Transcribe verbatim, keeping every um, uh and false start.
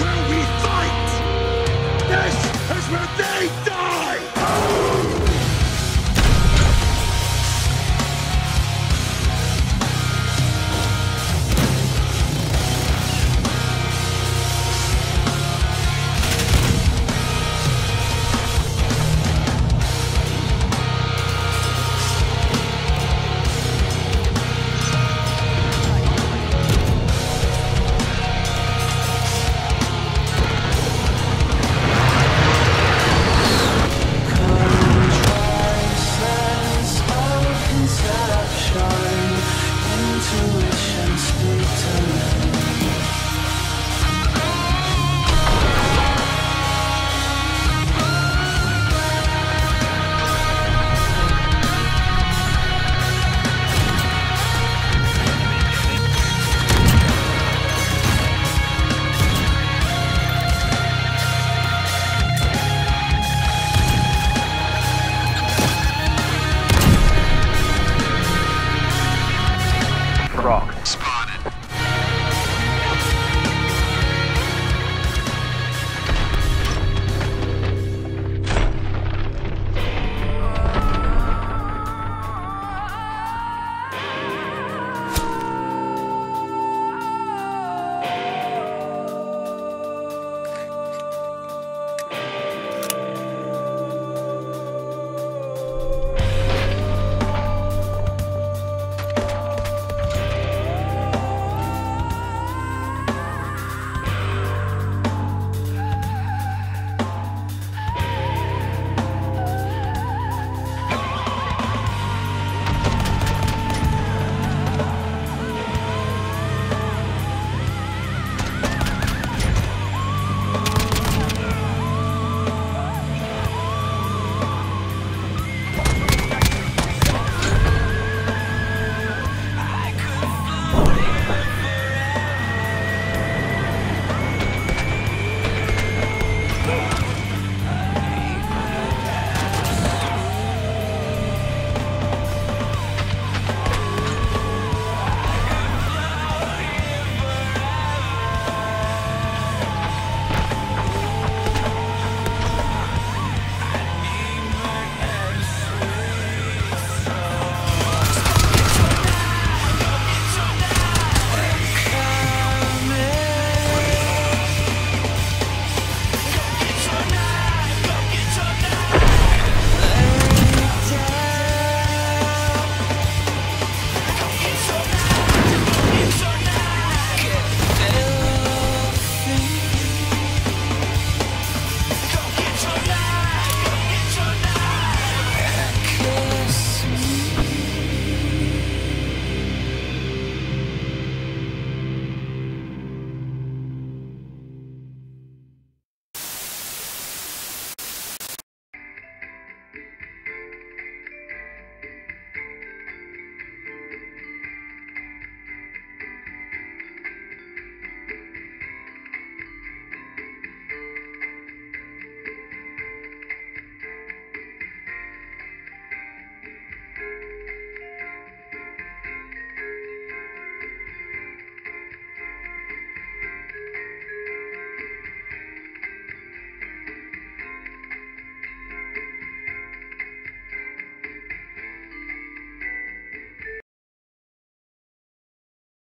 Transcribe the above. where we fight! This is where they die!